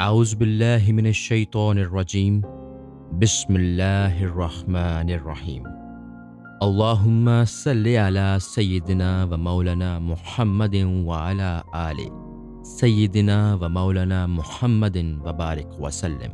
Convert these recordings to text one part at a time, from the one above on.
आउज़ु बिल्लाहि मिनश शैतानिर रजीम। बिस्मिल्लाहिर्रहमानिर्रहीम। अल्लाहुम्मा सल्लि अला सय्यिदिना व मौलाना मुहम्मदिन व अला आलि सय्यिदिना व मौलाना मुहम्मदिन व बारिक व सल्लिम।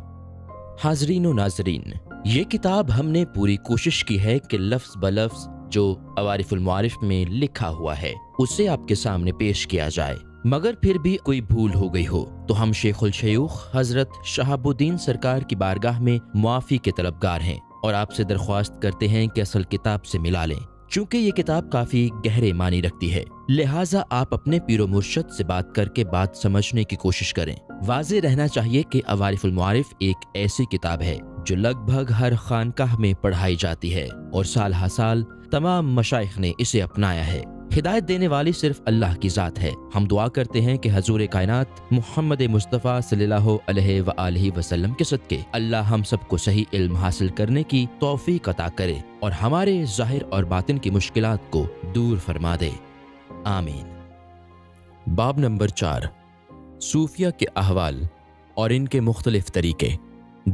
हाज़रीन व नाज़रीन, ये किताब हमने पूरी कोशिश की है कि लफ्ज़ ब लफ्ज़ जो अवारिफ़ुल मआरिफ़ में लिखा हुआ है उसे आपके सामने पेश किया जाए, मगर फिर भी कोई भूल हो गई हो तो हम शेखुल शुयूख हज़रत शहाबुद्दीन सरकार की बारगाह में मुआफ़ी के तलबगार हैं और आपसे दरख्वास्त करते हैं कि असल किताब से मिला लें, चूँकि ये किताब काफ़ी गहरे मानी रखती है, लिहाजा आप अपने पीरो मुर्शद से बात करके बात समझने की कोशिश करें। वाज़े रहना चाहिए कि अवारिफ़ुल मआरिफ़ एक ऐसी किताब है जो लगभग हर खानकाह में पढ़ाई जाती है और साल हा साल तमाम मशाइख ने इसे अपनाया है। हिदायत देने वाली सिर्फ अल्लाह की ज़ात है। हम दुआ करते हैं कि हज़ूरे कायनात मोहम्मद मुस्तफ़ा सल्लल्लाहु अलैहि व आलिहि वसल्लम के सदक़े अल्लाह हम सबको सही इल्म हासिल करने की तौफ़ीक़ अता करे और हमारे ज़ाहिर और बातिन की मुश्किलात को दूर फरमा दे, आमीन। बाब नंबर 4, सूफिया के अहवाल और इनके मुख्तलिफ तरीके।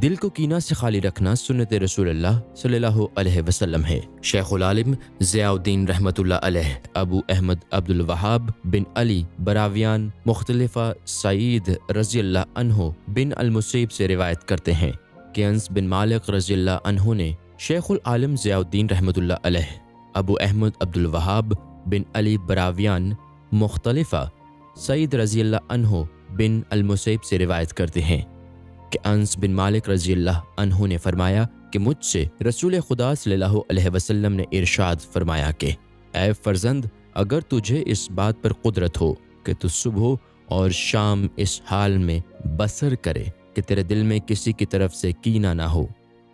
दिल को कीना से खाली रखना सुन्नत रसूलुल्लाह सल्लल्लाहु अलैहि वसल्लम है। शेखुल आलिम ज़ियाउद्दीन रहमतुल्लाह अलैह, अबू अहमद अब्दुल वहाब बिन अली बरावियान मुख्तलिफा सईद रज़ियल्लाह अन्हो बिन अलमुसीब से रिवायत करते हैं कि अंस बिन मालिक रज़ियल्लाह अन्हो ने शेखुल आलिम ज़ियाउद्दीन रहमतुल्लाह अलैह, अबू अहमद अब्दुल वहाब बिन अली बरावियान मुख्तलिफा सईद रज़ियल्लाह अन्हो बिन अलमुसीब से रिवायत करते हैं कि अंस बिन मालिक रज़ियल्लाह अन्हु ने फरमाया कि मुझसे रसूल खुदा सल्लल्लाहु अलैहि वसल्लम ने इरशाद फरमाया कि ऐ फर्जंद, अगर तुझे इस बात पर कुदरत हो कि तू सुबह और शाम इस हाल में बसर करे कि तेरे दिल में किसी की तरफ से कीना ना हो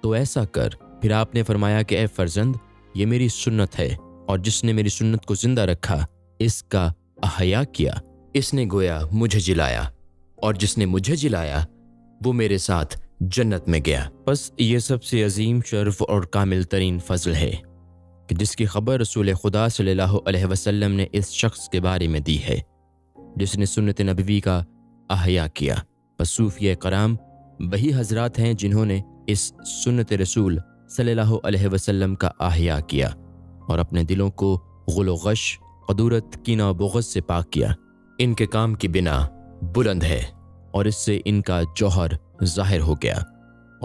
तो ऐसा कर। फिर आपने फरमाया कि ऐ फर्जंद, ये मेरी सुन्नत है और जिसने मेरी सुन्नत को जिंदा रखा, इसका अहया किया, इसने गोया मुझे जिलाया और जिसने मुझे जिलाया वो मेरे साथ जन्नत में गया। बस ये सबसे अजीम शर्फ और कामिल तरीन फजल है कि जिसकी खबर रसूल खुदा सल्लल्लाहु अलैहि वसल्लम ने इस शख्स के बारे में दी है जिसने सुन्नत नबवी का अहया किया। बस सूफिया कराम वही हजरात हैं जिन्होंने इस सुन्नत रसूल सल्लल्लाहु अलैहि वसल्लम का अहया किया और अपने दिलों को गुलो गश, कदूरत, कीना बुग़्ज़ से पाक किया। इनके काम की बिना बुलंद है और इससे इनका जौहर ज़ाहिर हो गया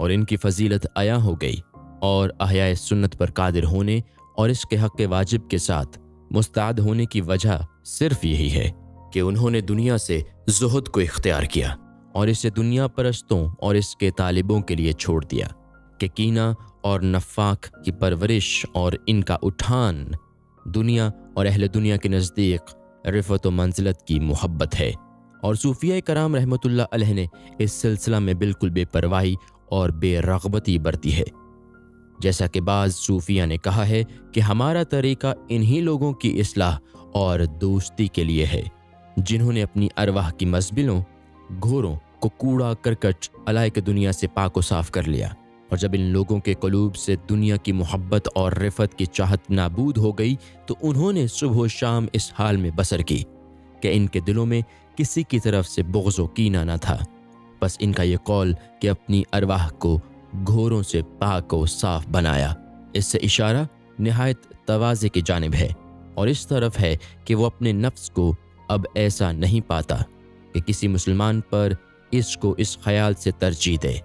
और इनकी फजीलत आया हो गई और अहयाए सुन्नत पर कादिर होने और इसके हक़ वाजिब के साथ मुस्ताद होने की वजह सिर्फ यही है कि उन्होंने दुनिया से ज़ुहद को इख्तियार किया और इसे दुनिया परस्तों और इसके तालिबों के लिए छोड़ दिया कि कीना और नफाक की परवरिश और इनका उठान दुनिया और अहल दुनिया के नज़दीक रिफ़त व मंजिलत की मोहब्बत है। और सूफिया कराम रहमतुल्लाह अलैह ने इस सिलसिला में बिल्कुल बेपरवाही और बेरगबती बरती है, जैसा कि बाज़ सूफिया ने कहा है कि हमारा तरीका इन्हीं लोगों की इस्लाह और दोस्ती के लिए है जिन्होंने अपनी अरवाह की मज़बिलों, घोरों को कूड़ा करकट अलाइक दुनिया से पाक साफ़ कर लिया। और जब इन लोगों के क़ुलूब से दुनिया की मोहब्बत और रिफ़त की चाहत नाबूद हो गई तो उन्होंने सुबह शाम इस हाल में बसर की कि इनके दिलों में किसी की तरफ से बुग़्ज़ व कीना ना था। बस इनका ये कौल कि अपनी अरवाह को घोरों से पाक व साफ बनाया, इससे इशारा नहायत तवाज़े की जानिब है और इस तरफ है कि वो अपने नफ्स को अब ऐसा नहीं पाता कि किसी मुसलमान पर इसको इस ख्याल से तरजीह दे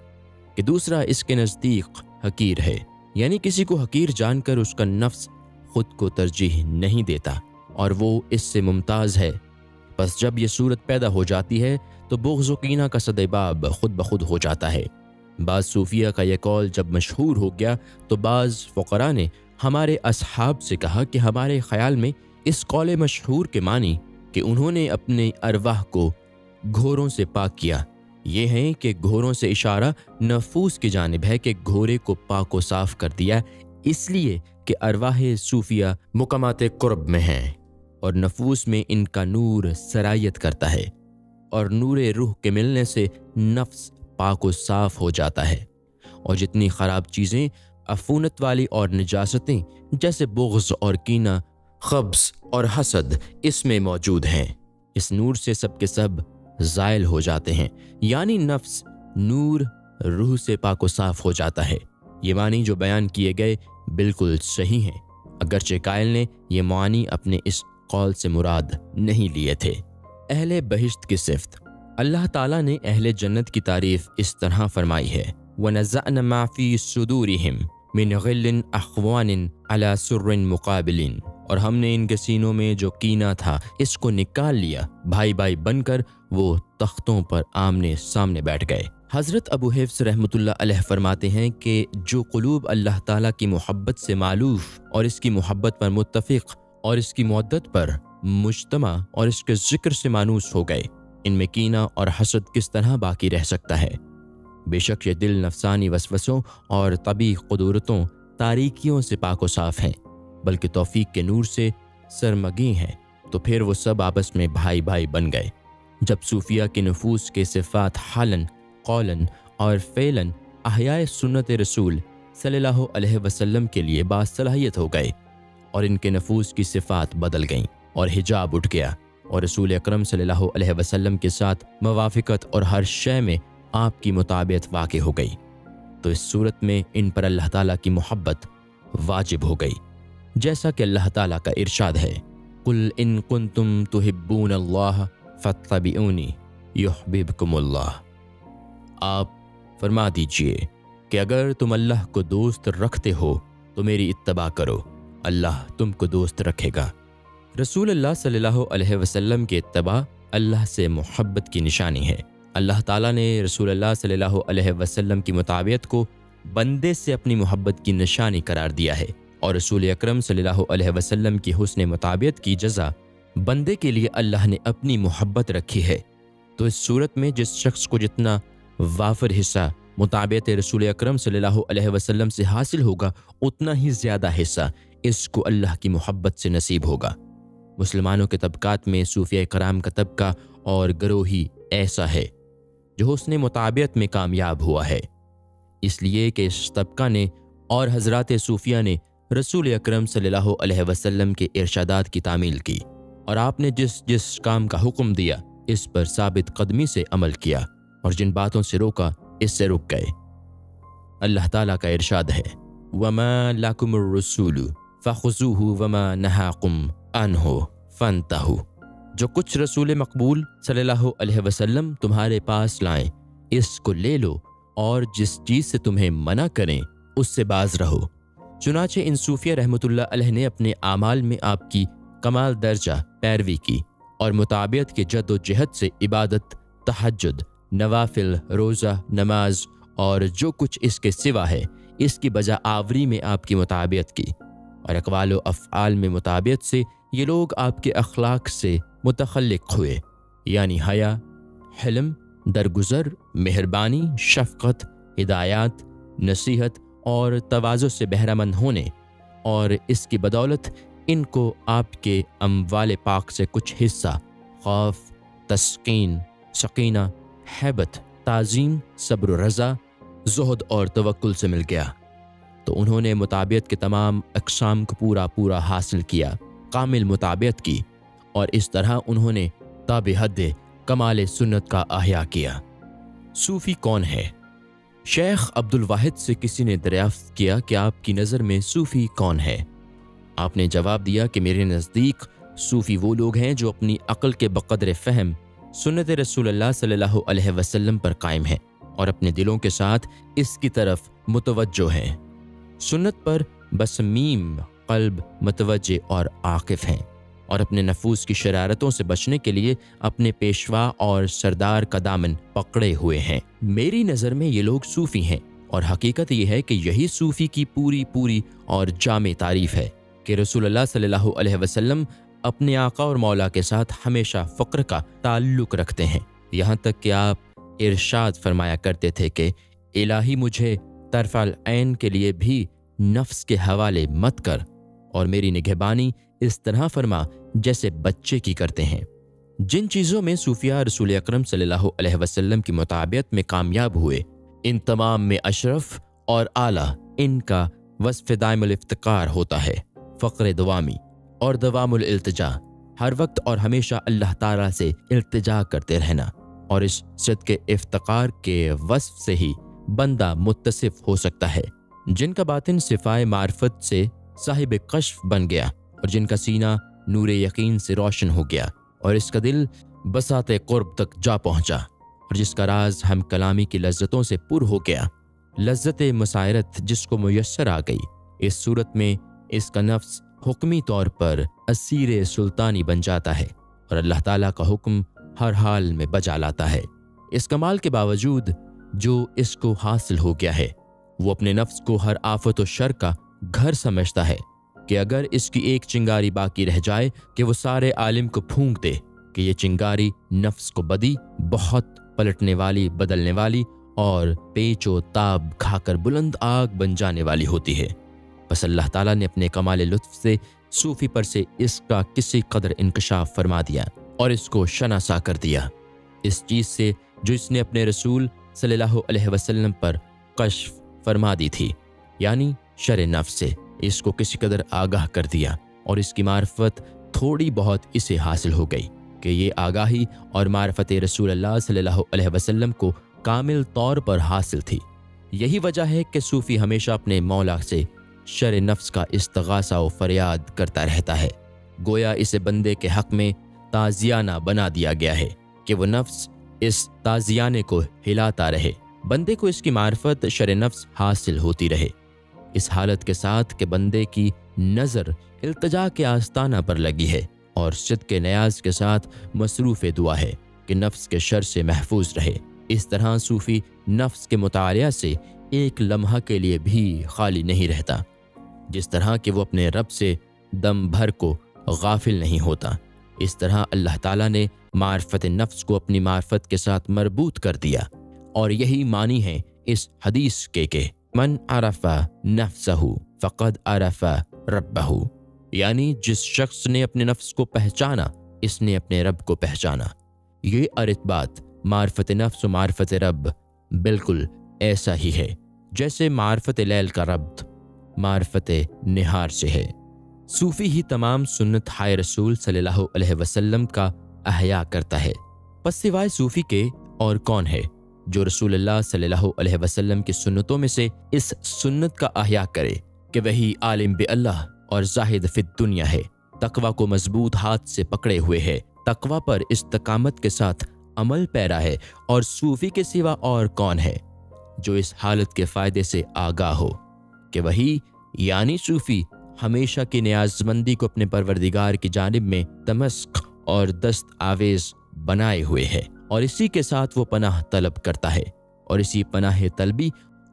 कि दूसरा इसके नज़दीक हकीर है, यानी किसी को हकीर जानकर उसका नफ्स खुद को तरजीह नहीं देता और वो इससे मुमताज़ है। बस जब ये सूरत पैदा हो जाती है तो बुग़्ज़ व कीना का सदैबाब खुद ब खुद हो जाता है। बाज़ सूफिया का यह कौल जब मशहूर हो गया तो बाज़ फ़ुक़रा ने हमारे असहाब से कहा कि हमारे ख़्याल में इस कौल मशहूर के मानी कि उन्होंने अपने अरवाह को घोरों से पाक किया ये हैं कि घोरों से इशारा नफूस की जानिब है कि घोरे को पाक व साफ़ कर दिया, इसलिए कि अरवाह सूफिया मुक़ामात क़ुर्ब में हैं और नफूस में इनका नूर सरायत करता है और नूरे रूह के मिलने से नफ्स पाक व साफ़ हो जाता है। और जितनी ख़राब चीज़ें, अफूनत वाली और निजासतें जैसे बुग़्ज़ और कीना, ख़ब्स और हसद इसमें मौजूद हैं, इस नूर से सब के सब ज़ायल हो जाते हैं, यानी नफ्स नूर रूह से पाक व साफ हो जाता है। ये मानी जो बयान किए गए बिल्कुल सही हैं, अगरचे कायल ने ये मानी अपने इस कौल से मुराद नहीं लिए थे। अहले बहिश्त की सिफ़त। अल्लाह ताला ने अहले जन्नत की तारीफ़ इस तरह फरमाई है, वनज़अन मा फ़ी सुदूरिहिम मिन ग़िल्लिन अख़वानिन अला सुर्रिन मुक़ाबिलिन, और हमने इनके सीनों में जो कीना था इसको निकाल लिया, भाई भाई बनकर वो तख्तों पर आमने सामने बैठ गए। हज़रत अबू हिफ्स रहमतुल्लाह अलैह फरमाते हैं कि जो क़ुलूब अल्लाह ताला की मोहब्बत से मालूफ़ और इसकी मोहब्बत पर मुत्तफ़िक़ और इसकी मुद्दत पर मुज्तमा और इसके ज़िक्र से मानूस हो गए, इनमें कीना और हसद किस तरह बाकी रह सकता है। बेशक ये दिल नफसानी वसवसों और तबी क़ुदूरतों तारीकियों से पाक व साफ़ हैं, बल्कि तौफीक के नूर से सरमगी हैं, तो फिर वो सब आपस में भाई भाई बन गए। जब सूफिया के नफूस के सिफ़ात हालन कौलन और फ़ेलन अहयाए सुन्नत रसूल सल्लल्लाहु अलैहि वसल्लम के लिए बासलाहियत हो गए और इनके नफूस की सिफ़ात बदल गईं और हिजाब उठ गया और रसूल अकरम सल्लल्लाहु अलैहि वसल्लम के साथ मवाफ़िकत और हर शय में आपकी मुताबियत वाक़े हो गई, तो इस सूरत में इन पर अल्लाह ताला की मोहब्बत वाजिब हो गई, जैसा कि अल्लाह ताला का इरशाद है, कुल इन कुंतुम तुहिब्बून अल्लाह फत्तबिऊनी युहिब्बुकुमुल्लाह। आप फरमा दीजिए कि अगर तुम अल्लाह को दोस्त रखते हो तो मेरी इत्तबा करो, अल्लाह तुमको दोस्त रखेगा। रसूल अल्लाह सल्लल्लाहु अलैहि वसल्लम की इत्तबा अल्लाह से मोहब्बत की निशानी है। अल्लाह ताला ने रसूल अल्लाह सल्लल्लाहु अलैहि वसल्लम की मुताबियत को बंदे से अपनी मोहब्बत की निशानी करार दिया है और रसूल अकरम सल्लल्लाहु अलैहि वसल्लम की हुस्न मुताबियत की जज़ा बंदे के लिए अल्लाह ने अपनी मोहब्बत रखी है। तो इस सूरत में जिस शख्स को जितना वाफर हिस्सा मुताबियत रसूल अकरम सल्लल्लाहु अलैहि वसल्लम से हासिल होगा, उतना ही ज़्यादा हिस्सा इसको अल्लाह की मोहब्बत से नसीब होगा। मुसलमानों के तबक़ात में सूफिया कराम का तबका और गरोही ऐसा है जो उसने मुताबियत में कामयाब हुआ है, इसलिए कि इस तबका ने और हज़रात सूफिया ने रसूल अकरम सल्लल्लाहु अलैहि वसल्लम के इरशादात की तामील की और आपने जिस जिस काम का हुक्म दिया इस पर साबित कदमी से अमल किया और जिन बातों से रोका इससे रुक गए। अल्लाह ताला का इरशाद है, वमा लाकुमुर रसूलु फखुज़ूहु वमा नहाकुम अन्हु फंतहु, जो कुछ रसूल मकबूल सल्लल्लाहु अलैहि वसल्लम तुम्हारे पास लाएं इसको ले लो और जिस चीज़ से तुम्हें मना करें उससे बाज रहो। चुनाचे इन सूफिया रहमतुल्लाह अलैह ने अपने आमाल में आपकी कमाल दर्जा पैरवी की और मुताबियत के जद्दोजहद से इबादत, तहज्जुद, नवाफिल, रोज़ा, नमाज और जो कुछ इसके सिवा है इसकी बजा आवरी में आपकी मुताबियत की और अक़वाल व अफ़आल में मुताबियत से ये लोग आपके अखलाक से मुतखल्लिक हुए, यानी हया, हिल्म, दरगुज़र, मेहरबानी, शफ़क़त, हिदायत, नसीहत और तवाज़ो से बहरामंद होने, और इसकी बदौलत इनको आपके अम्वाल पाक से कुछ हिस्सा खौफ, तस्कीन, सकीना, हैबत, ताज़ीम, सब्र, रज़ा, ज़ुहद और तवक्कुल से मिल गया। तो उन्होंने मुताबियत के तमाम अक़साम को पूरा पूरा हासिल किया, कामिल मुताबियत की और इस तरह उन्होंने ताबेहद कमाल सुन्नत का अहया किया। सूफ़ी कौन है? शेख अब्दुल वाहिद से किसी ने दरियाफ्त किया कि आपकी नज़र में सूफ़ी कौन है। आपने जवाब दिया कि मेरे नज़दीक सूफ़ी वो लोग हैं जो अपनी अक़ल के बक़दर फ़हम सुन्नत रसूलुल्लाह सल्लल्लाहु अलैहि वसल्लम पर कायम हैं और अपने दिलों के साथ इसकी तरफ मुतवज्जो हैं, सुन्नत पर बसमीम क़ल्ब मुतवज्जे और आकिफ़ हैं और अपने नफूस की शरारतों से बचने के लिए अपने पेशवा और सरदार का दामन पकड़े हुए हैं। मेरी नज़र में ये लोग सूफ़ी हैं और हकीकत यह है कि यही सूफ़ी की पूरी पूरी और जामे तारीफ़ है कि रसूलुल्लाह सल्लल्लाहु अलैहि वसल्लम अपने आका और मौला के साथ हमेशा फ़क्र का ताल्लुक़ रखते हैं, यहाँ तक कि आप इरशाद फरमाया करते थे कि इलाही मुझे तरफ़ल ऐन के लिए भी नफ्स के हवाले मत कर और मेरी निगहबानी इस तरह फरमा जैसे बच्चे की करते हैं। जिन चीज़ों में सूफिया रसूल अकरम सल्लल्लाहु अलैहि वसल्लम की मुताबियत में कामयाब हुए, इन तमाम में अशरफ और आला इनका वस्फ़ दायमुल इफ्तिकार होता है, फ़क्र दवामी और दवामुल इल्तिजा, हर वक्त और हमेशा अल्लाह ताला से इल्तिजा करते रहना और इज्जत के इफ्तिकार के वस्फ से ही बंदा मुत्तसिफ हो सकता है, जिनका बातिन सिफाए मार्फत से साहिब कश्फ बन गया और जिनका सीना नूरे यकीन से रोशन हो गया और इसका दिल बसाते कुर्ब तक जा पहुंचा और जिसका राज हम कलामी की लज्जतों से पुर हो गया, लज्जत मसायरत जिसको मुयस्सर आ गई। इस सूरत में इसका नफ्स हुक्मी तौर पर असीर सुल्तानी बन जाता है और अल्लाह ताला का हुक्म हर हाल में बजा लाता है। इस कमाल के बावजूद जो इसको हासिल हो गया है वो अपने नफ्स को हर आफत और शर का घर समझता है कि अगर इसकी एक चिंगारी बाकी रह जाए कि वो सारे आलिम को फूंक दे कि ये चिंगारी नफ्स को बदी, बहुत पलटने वाली, बदलने वाली और पेचो ताब खाकर बुलंद आग बन जाने वाली होती है। बस अल्लाह ताला ने अपने कमाल लुत्फ से सूफी पर से इसका किसी कदर इंकशाफ फरमा दिया और इसको शनासा कर दिया इस चीज़ से जो इसने अपने रसूल सल्लल्लाहु अलैहि वसल्लम पर कश्फ फरमा दी थी, यानी शर नफ्स से इसको किसी कदर आगाह कर दिया और इसकी मार्फत थोड़ी बहुत इसे हासिल हो गई कि ये आगाही और मार्फत रसूल अल्लाह सल्लल्लाहु अलैहि वसल्लम को कामिल तौर पर हासिल थी। यही वजह है कि सूफ़ी हमेशा अपने मौला से शर नफ्स का इस्तग़ासा व फरियाद करता रहता है, गोया इसे बंदे के हक़ में ताज़ियाना बना दिया गया है कि वह नफ्स इस ताज़ियाने को हिलाता रहे, बंदे को इसकी मार्फत शर नफ्स हासिल होती रहे, इस हालत के साथ कि बंदे की नज़र इल्तिजा के आस्ताना पर लगी है और सिद्क़ के न्याज के साथ मसरूफ़ दुआ है कि नफ्स के शर से महफूज रहे। इस तरह सूफ़ी नफ्स के मुतालिया से एक लम्हा के लिए भी खाली नहीं रहता, जिस तरह कि वो अपने रब से दम भर को गाफिल नहीं होता। इस तरह अल्लाह ताला ने मार्फत नफ्स को अपनी मार्फत के साथ मरबूत कर दिया और यही मानी है इस हदीस के मन आरफा नफ्सहू फ़क़द आरफा रब्बहू, यानी जिस शख्स ने अपने नफ्स को पहचाना इसने अपने रब को पहचाना। ये अरितबात मार्फत नफ्स और मार्फत रब बिल्कुल ऐसा ही है जैसे मार्फत लैल का रब्त मार्फत निहार से है। सूफ़ी ही तमाम सुन्नत हाय रसूल सल्लल्लाहु अलैहि वसल्लम का अहया करता है, बस सिवाय सूफ़ी के और कौन है जो रसूल अल्लाह सल्लल्लाहु अलैहि वसल्लम की सुन्नतों में से इस सुन्नत का अहया करे कि वही आलिम बे अल्लाह और जाहिद फिद दुनिया है, तकवा को मजबूत हाथ से पकड़े हुए है, तकवा पर इस्तकामत के साथ अमल पैरा है। और सूफ़ी के सिवा और कौन है जो इस हालत के फ़ायदे से आगाह हो कि वही यानी सूफ़ी हमेशा की न्याजमंदी को अपने परवरदिगार की जानिब में तमस्क और दस्त आवेज बनाए हुए है और इसी के साथ वो पनाह तलब करता है और इसी पनाह तलबी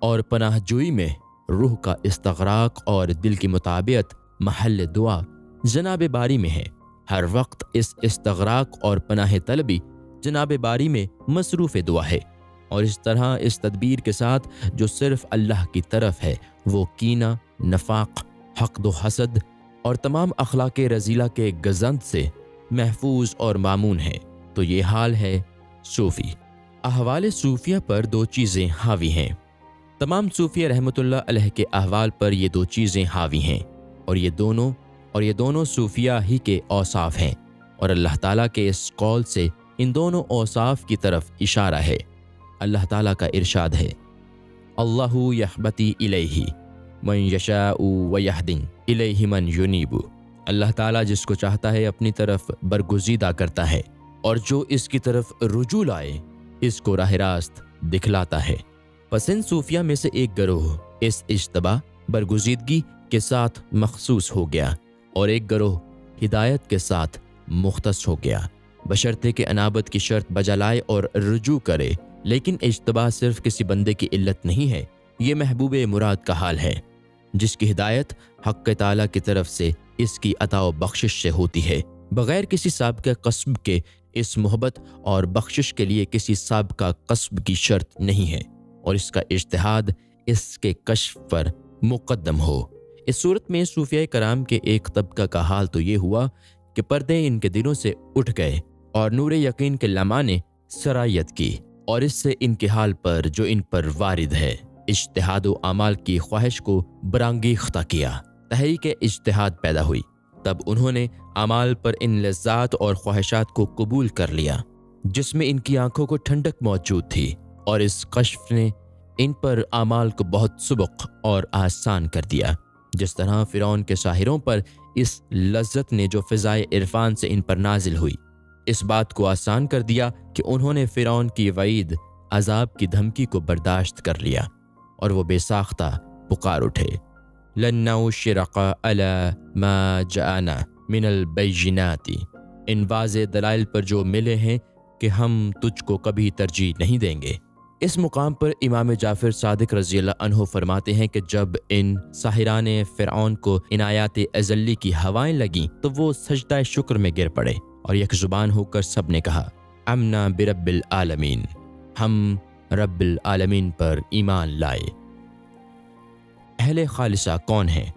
और पनाह जोई में रूह का इस्तग़राक़ और दिल की मुताबियत महल दुआ जनाब बारी में है। हर वक्त इस इस्तग़राक़ और पनाह तलबी जनाब बारी में मसरूफ़ दुआ है और इस तरह इस तदबीर के साथ जो सिर्फ़ अल्लाह की तरफ है वो कीना, नफाक, हक़द व हसद और तमाम अखलाक़ रज़ीला के गज़ंद से महफूज और मामून है। तो ये हाल है सूफ़ी। अहवाल सूफिया पर दो चीज़ें हावी हैं, तमाम सूफिया रहमतुल्लाह अलैह के अहवाल पर ये दो चीज़ें हावी हैं और ये दोनों सूफिया ही के औसाफ हैं और अल्लाह ताला के इस कौल से इन दोनों औसाफ की तरफ इशारा है। अल्लाह ताला का इरशाद है, अल्लाहु यहबती इलैहि मन यशाउ व यहदिन इलैहि मन युनीबु। अल्लाह ताला जिसको चाहता है अपनी तरफ बरगुजीदा करता है और जो इसकी तरफ रुजू लाए इसको राह रास्त दिखलाता है। पसंद सूफिया में से एक गरोह इस इज्तबा बरगुजीदगी के साथ मखसूस हो गया और एक गरोह हिदायत के साथ मुख्तस हो गया, बशर्ते कि अनाबत की शर्त बजा लाए और रुजू करे। लेकिन इज्तबा सिर्फ किसी बंदे की इल्लत नहीं है, ये महबूब मुराद का हाल है जिसकी हिदायत हक़ ताला की तरफ से इसकी अता व बख्शिश से होती है, बग़ैर किसी साबका कसब के। इस मोहब्बत और बख्शिश के लिए किसी साबका कसब की शर्त नहीं है और इसका इज्तिहाद इसके कश्फ पर मुक़द्दम हो। इस सूरत में सूफिया कराम के एक तबका का हाल तो ये हुआ कि पर्दे इनके दिलों से उठ गए और नूरे यकीन के लम्हा ने सरायत की और इससे इनके हाल पर जो इन पर वारिद है इज्तिहाद व आमाल की ख्वाहिश को बरांगीख्ता किया, तहरीक इज्तिहाद पैदा हुई। तब उन्होंने आमाल पर इन लज़्ज़ात और ख्वाहिशात को कबूल कर लिया जिसमें इनकी आंखों को ठंडक मौजूद थी और इस कश्फ ने इन पर आमाल को बहुत सुबक और आसान कर दिया। जिस तरह फ़िरौन के शाहिरों पर इस लज्जत ने जो फ़िज़ाए इरफान से इन पर नाजिल हुई, इस बात को आसान कर दिया कि उन्होंने फ़िरौन की वईद, अजाब की धमकी को बर्दाश्त कर लिया और वो बेसाख्ता पुकार उठे, लन्नऊ शिरका अला मा जाना मिनल बैजिनाती। इन वाज़े दलाइल पर जो मिले हैं कि हम तुझको कभी तरजीह नहीं देंगे। इस मुकाम पर इमाम जाफ़िर सादिक रज़ियल्लाहु अन्हु फरमाते हैं कि जब इन साहिराने फ़िरऔन को इनायत अज़ली की हवाएं लगीं तो वो सजदा शुक्र में गिर पड़े और यकजुबान होकर सब ने कहा, अमना बिरब्बिल आलमीन, हम रब्बिल आलमीन पर ईमान लाए। अहले खालिसा कौन है?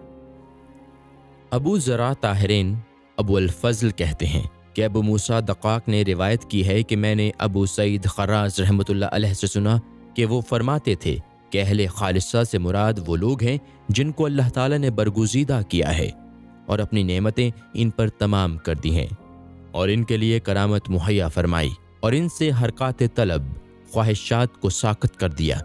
अबू जरा ताहरीन अबुल फजल कहते हैं, कैब मूसा दकाक ने रिवायत की है कि मैंने अबू सईद खराज रहमतुल्लाह अलैह से सुना कि वो फरमाते थे कि अहले खालिसा से मुराद वो लोग हैं जिनको अल्लाह ताला ने बरगुजीदा किया है और अपनी नेमतें इन पर तमाम कर दी हैं और इनके लिए करामत मुहैया फरमाई और इनसे हरकत तलब, ख्वाहिशात को साकत कर दिया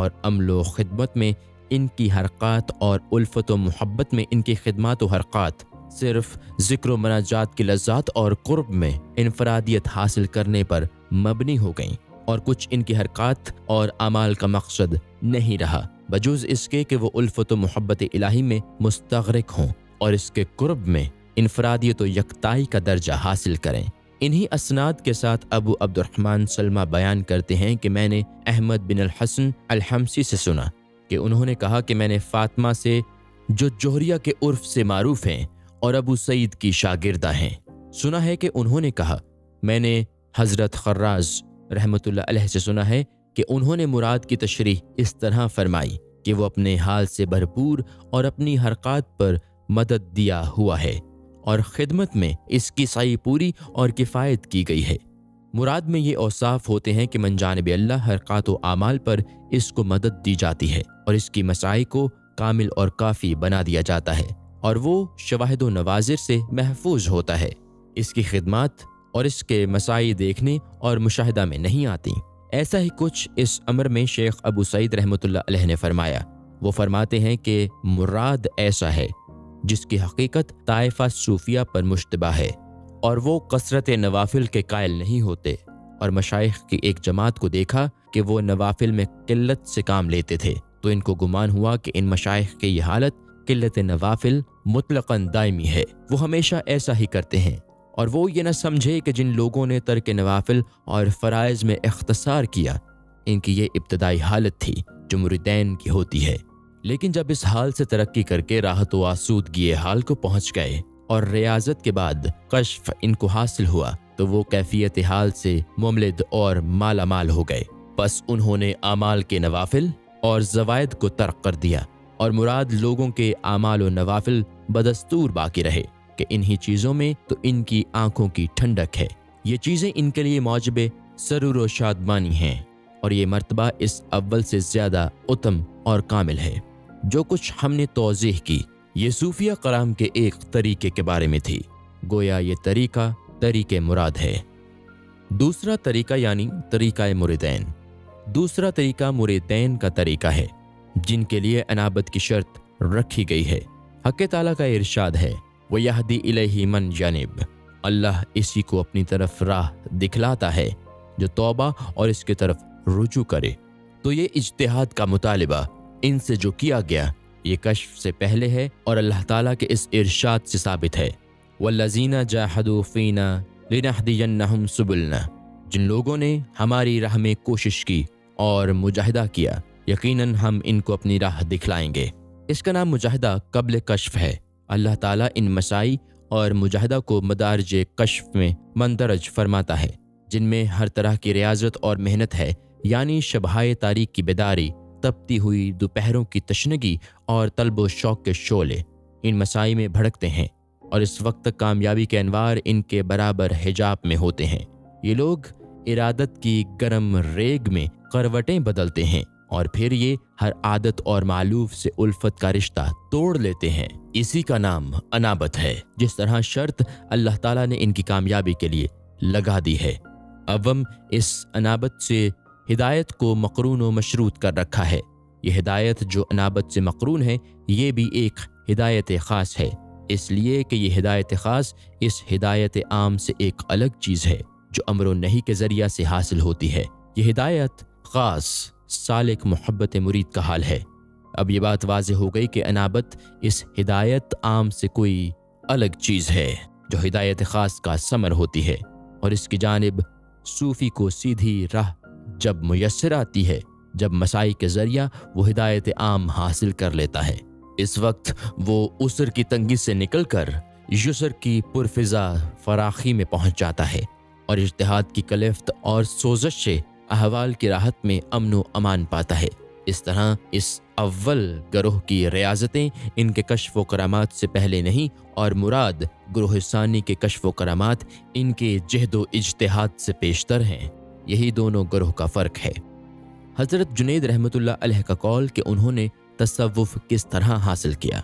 और अमलो खिदमत में इनकी हरकत और उल्फत व मोहब्बत में इनकी खिदमत व हरकत, सिर्फ जिक्र मनाजात की लज्जात और कुर्ब में इनफरादियत हासिल करने पर मबनी हो गई और कुछ इनकी हरकत और अमाल का मकसद नहीं रहा बजूज इसके कि वो उल्फत व मोहब्बत इलाही में मुस्तग़रक़ हों और इसके कुर्ब में इनफरादियत व यकताई का दर्जा हासिल करें। इन्हीं असनाद के साथ अबू अब्दुलरहमान सलमा बयान करते हैं कि मैंने अहमद बिन अल्हसन अलमसी से सुना कि उन्होंने कहा कि मैंने फातमा से, जो जोहरिया के उर्फ से मारूफ हैं और अबू सईद की शागिर्दा हैं, सुना है कि उन्होंने कहा, मैंने हज़रत ख़राज रहमतुल्लाह अलैह से सुना है कि उन्होंने मुराद की तशरीह इस तरह फरमाई कि वो अपने हाल से भरपूर और अपनी हरकत पर मदद दिया हुआ है और ख़िदमत में इसकी साई पूरी और किफ़ायत की गई है। मुराद में ये औसाफ होते हैं कि मनजानब अल्लाह हरकत व आमाल पर इसको मदद दी जाती है और इसकी मसाई को कामिल और काफ़ी बना दिया जाता है और वो शवाहिद व नवाजिर से महफूज होता है। इसकी खिदमत और इसके मसाई देखने और मुशाहिदा में नहीं आती। ऐसा ही कुछ इस अमर में शेख अबू सैद रहमतुल्लाह अलैह ने फरमाया। वो फरमाते हैं कि मुराद ऐसा है जिसकी हकीकत ताइफा सूफिया पर मुश्तबा है और वो कसरत नवाफिल के कायल नहीं होते और मशाइख की एक जमात को देखा कि वो नवाफिल में किल्लत से काम लेते थे तो इनको गुमान हुआ कि इन मशाइख की ये हालत किल्लत नवाफिल मुतलकन दायमी है, वो हमेशा ऐसा ही करते हैं। और वो ये न समझे कि जिन लोगों ने तर्क नवाफिल और फ़राइज़ में इख्तसार किया, इनकी ये इब्तदाई हालत थी जो मुरीदैन की होती है, लेकिन जब इस हाल से तरक्की करके राहत व आसूदगी हाल को पहुंच गए और रियाजत के बाद कश्फ इनको हासिल हुआ तो वो कैफियत हाल से मुमलिद और मालामाल हो गए। बस उन्होंने आमाल के नवाफिल और ज़वायद को तर्क कर दिया और मुराद लोगों के आमाल व नवाफिल बदस्तूर बाकी रहे कि इन्हीं चीज़ों में तो इनकी आंखों की ठंडक है। ये चीज़ें इनके लिए मौजब सरूर व शादमानी हैं और ये मर्तबा इस अव्वल से ज़्यादा उत्तम और कामिल है। जो कुछ हमने तौज़ीह की ये सूफिया कराम के एक तरीके के बारे में थी, गोया ये तरीका तरीके मुराद है। दूसरा तरीका यानी तरीक़ा मुरीदैन। दूसरा तरीका मुरीदैन का तरीका है जिनके लिए अनाबत की शर्त रखी गई है। हक़ ताला का इरशाद है, व यहदी इलैहि मन यनीब, अल्लाह इसी को अपनी तरफ राह दिखलाता है जो तौबा और इसके तरफ रुजू करे। तो ये इज्तिहाद का मुतालिबा इनसे जो किया गया ये कश्फ से पहले है और अल्लाह ताला के इस इरशाद से साबित है, वल्लज़ीना जाहदू फ़ीना लिनहदियन्नहुम सुबुलना, जिन लोगों ने हमारी राह में कोशिश की और मुजाहिदा किया यकीनन हम इनको अपनी राह दिखलाएंगे। इसका नाम मुजाहिदा कबल कश्फ है। अल्लाह ताला इन मसाई और मुजाहिदा को मदारजे कश्फ में मंदरज फरमाता है जिनमें हर तरह की रियाजत और मेहनत है, यानी शबहाए तारीक की बेदारी, तपती हुई दोपहरों की तशनगी और तलब शौक़ के शोले इन मसाई में भड़कते हैं और इस वक्त कामयाबी के अनवार इनके बराबर हिजाब में होते हैं। ये लोग इरादत की गर्म रेग में करवटें बदलते हैं और फिर ये हर आदत और मालूफ से उल्फत का रिश्ता तोड़ लेते हैं। इसी का नाम अनाबत है। जिस तरह शर्त अल्लाह ताला ने इनकी कामयाबी के लिए लगा दी है अवम इस अनाबत से हिदायत को मकरून व मशरूत कर रखा है। यह हिदायत जो अनाबत से मकरून है ये भी एक हिदायत ख़ास है, इसलिए कि यह हिदायत ख़ास इस हिदायत आम से एक अलग चीज़ है जो अमर व नही के ज़रिया से हासिल होती है। यह हिदायत ख़ास सालिक मोहब्बत मुरीद का हाल है। अब ये बात वाज़े हो गई कि अनाबत इस हिदायत आम से कोई अलग चीज़ है जो हिदायत ख़ास का समर होती है, और इसकी जानिब सूफ़ी को सीधी राह जब मुयसर आती है जब मसाई के ज़रिया वो हिदायत आम हासिल कर लेता है। इस वक्त वो उसर की तंगी से निकलकर युसर की पुरफिज़ा फराखी में पहुँच जाता है और इज्तिहाद की कलिफ्त और सोजश से अहवाल की राहत में अमन व अमान पाता है। इस तरह इस अव्वल गरोह की रियाजतें इनके कश्फ व करामात से पहले नहीं, और मुराद गरोह सानी के कश्फ व करामात इनके जहद व इज्तिहाद से पेशतर हैं। यही दोनों गरोह का फ़र्क है। हज़रत जुनैद रहमतुल्लाह अलैह का कौल कि उन्होंने तसव्वुफ़ किस तरह हासिल किया।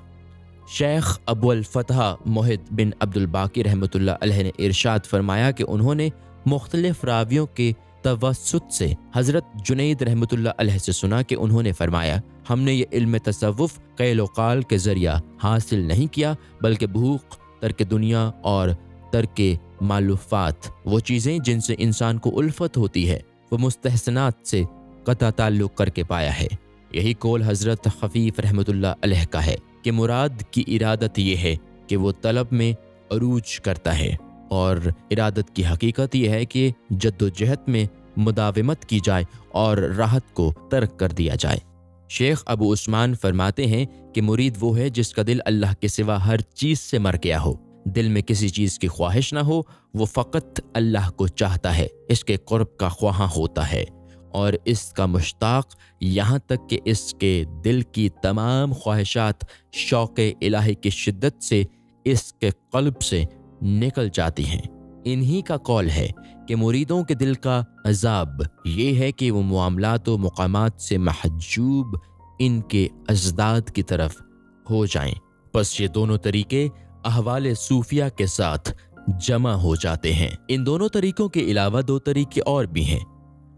शेख अबुल फतह मुहित बिन अब्दुलबाकी रहमतुल्लाह अलैह ने इरशाद फरमाया कि उन्होंने मुख्तलिफ रावियों के तवस्सुत से हज़रत जुनैद रहमतुल्लाह अलैह से सुना कि उन्होंने फ़रमाया, हमने ये इल्म तसव्वुफ़ क़ैल व क़ाल के ज़रिया हासिल नहीं किया, बल्कि भूख, तर्क दुनिया और तर्क मालूफ़ात, वो चीज़ें जिनसे इंसान को उल्फत होती है, वो मुस्तहसनात से कता ताल्लुक़ करके पाया है। यही कौल हज़रत ख़फ़ीफ़ रहमतुल्लाह अलैह का है कि मुराद की इरादत ये है कि वो तलब में अरूज करता है, और इरादत की हकीकत यह है कि जद्दोजहद में मुदावमत की जाए और राहत को तर्क कर दिया जाए। शेख अबू उस्मान फरमाते हैं कि मुरीद वो है जिसका दिल अल्लाह के सिवा हर चीज़ से मर गया हो, दिल में किसी चीज़ की ख्वाहिश ना हो, वो फ़कत अल्लाह को चाहता है, इसके क़ुर्ब का ख्वाह होता है और इसका मुश्ताक़, यहाँ तक कि इसके दिल की तमाम ख्वाहिशात शौक़ इलाही की शिद्दत से इसके क़ल्ब से निकल जाती हैं। इन्हीं का कौल है कि मुरीदों के दिल का अजाब ये है कि वो मुआमलात व मुकामात से महजूब इनके अजदाद की तरफ हो जाएं। बस ये दोनों तरीके अहवाल सूफिया के साथ जमा हो जाते हैं। इन दोनों तरीक़ों के अलावा दो तरीके और भी हैं,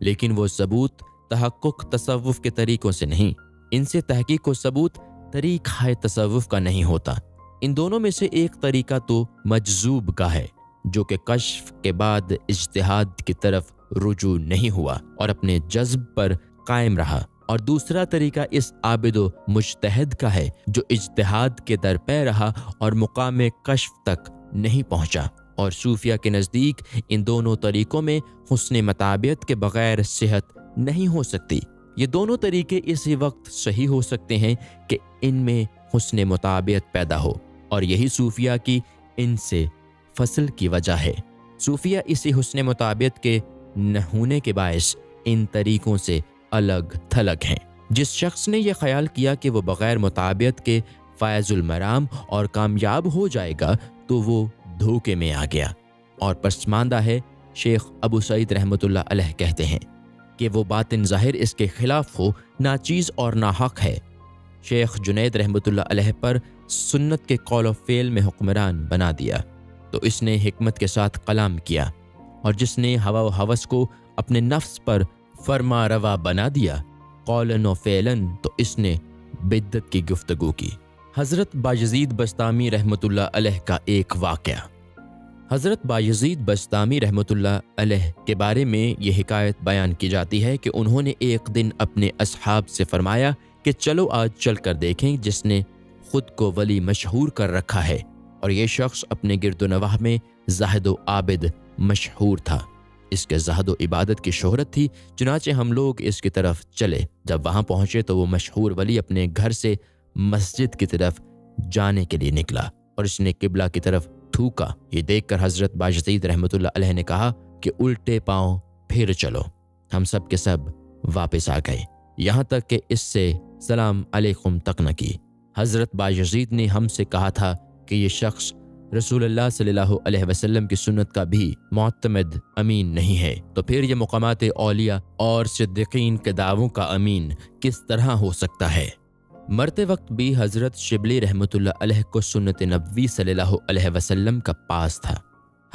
लेकिन वो सबूत तहक़्क़ुक़ तसव्वुफ़ के तरीक़ों से नहीं, इनसे तहक़ीक़ व सबूत तरीक़ाए तसव्वुफ़ का नहीं होता। इन दोनों में से एक तरीका तो मजजूब का है, जो कि कश्फ के बाद इज्तिहाद की तरफ रुजू नहीं हुआ और अपने जज्ब पर कायम रहा, और दूसरा तरीका इस आबिद व मुज्तहद का है जो इज्तिहाद के दर पे रहा और मुकाम कश्फ तक नहीं पहुंचा। और सूफिया के नज़दीक इन दोनों तरीक़ों में हुस्न मताबियत के बग़ैर सेहत नहीं हो सकती। ये दोनों तरीके इसी वक्त सही हो सकते हैं कि इनमें हुस्न मताबियत पैदा हो, और यही सूफिया की इनसे फसल की वजह है। सूफिया इसी हुस्न मुताबियत के न होने के बायस इन तरीक़ों से अलग थलग हैं। जिस शख्स ने यह ख्याल किया कि वो बग़ैर मुताबियत के फ़ायज़ुल मराम और कामयाब हो जाएगा, तो वो धोखे में आ गया और पसमानदा है। शेख अबू सैद रहमतुल्लाह अलैह कहते हैं कि वो बातिन ज़ाहिर इसके ख़िलाफ़ हो, नाचीज़ और नाहक है। शेख जुनैद रहमतुल्लाह अलैह पर सुन्नत के कौल और फ़ेल में हुक्मरान बना दिया, तो इसने हिकमत के साथ कलाम किया, और जिसने हवा व हवस को अपने नफ्स पर फरमा रवा बना दिया कौलन व फ़ेलन, तो इसने बिद्दत की गुफ्तगू की। हज़रत बायज़ीद बस्तामी रहमतुल्लाह अलैह का एक वाक़या। हज़रत बायज़ीद बस्तामी रहमतुल्लाह अलैह के बारे में यह हिकायत बयान की जाती है कि उन्होंने एक दिन अपने असहाब से फ़रमाया कि चलो आज चल कर देखें जिसने ख़ुद को वली मशहूर कर रखा है, और ये शख्स अपने गिरदोनवाह में जाहिद व आबिद मशहूर था, इसके जाहिद व इबादत की शोहरत थी, चुनाचे हम लोग इसकी तरफ चले। जब वहाँ पहुँचे तो वो मशहूर वली अपने घर से मस्जिद की तरफ जाने के लिए निकला और इसने किबला की तरफ थूका। ये देखकर हज़रत बायज़ीद रहमतुल्लाह अलैह ने कहा कि उल्टे पाँव फिर चलो। हम सब के सब वापस आ गए, यहाँ तक कि इससे सलाम अलैकुम तक न की। हज़रत बायज़ीद ने हमसे कहा था कि ये शख्स रसूलुल्लाह सल्लल्लाहु अलैहि वसल्लम की सुन्नत का भी मुअत्तमद अमीन नहीं है, तो फिर ये मुक़ामात औलिया और सिद्दीकीन के दावों का अमीन किस तरह हो सकता है। मरते वक्त भी हज़रत शिबली रहमतुल्लाह अलैह को सुन्नत नबवी सल्लल्लाहु अलैहि वसल्लम का पास था।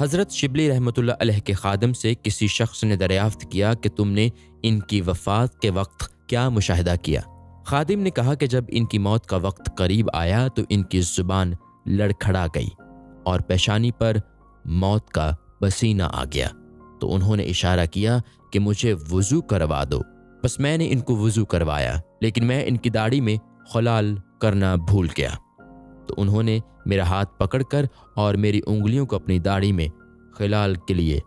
हज़रत शिबली रहमतुल्लाह अलैह के खादम से किसी शख्स ने दरियाफ्त किया कि तुमने इनकी वफ़ात के वक्त क्या मुशाहिदा किया। खादिम ने कहा कि जब इनकी मौत का वक्त करीब आया तो इनकी ज़ुबान लड़खड़ा गई और पेशानी पर मौत का पसीना आ गया, तो उन्होंने इशारा किया कि मुझे वज़ू करवा दो। बस मैंने इनको वज़ू करवाया, लेकिन मैं इनकी दाढ़ी में खलाल करना भूल गया, तो उन्होंने मेरा हाथ पकड़कर और मेरी उंगलियों को अपनी दाढ़ी में खलाल के लिए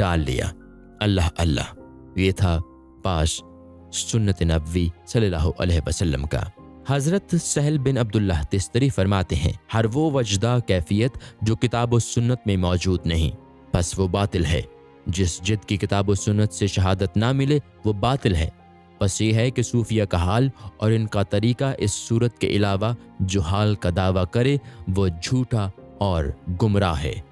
डाल लिया। अल्लाह अल्लाह, ये था पास सुन्नत नबी सल्लल्लाहु अलैहि वसल्लम का। हज़रत सहल बिन अब्दुल्लह तिस्तरी फरमाते हैं, हर वो वजदा कैफियत जो किताब व सुन्नत में मौजूद नहीं बस वो बातिल है। जिस जिद की किताब व सुन्नत से शहादत ना मिले वो बातिल है। बस ये है कि सूफिया का हाल और इनका तरीका इस सूरत के अलावा जो हाल का दावा करे वो झूठा और गुमराह है।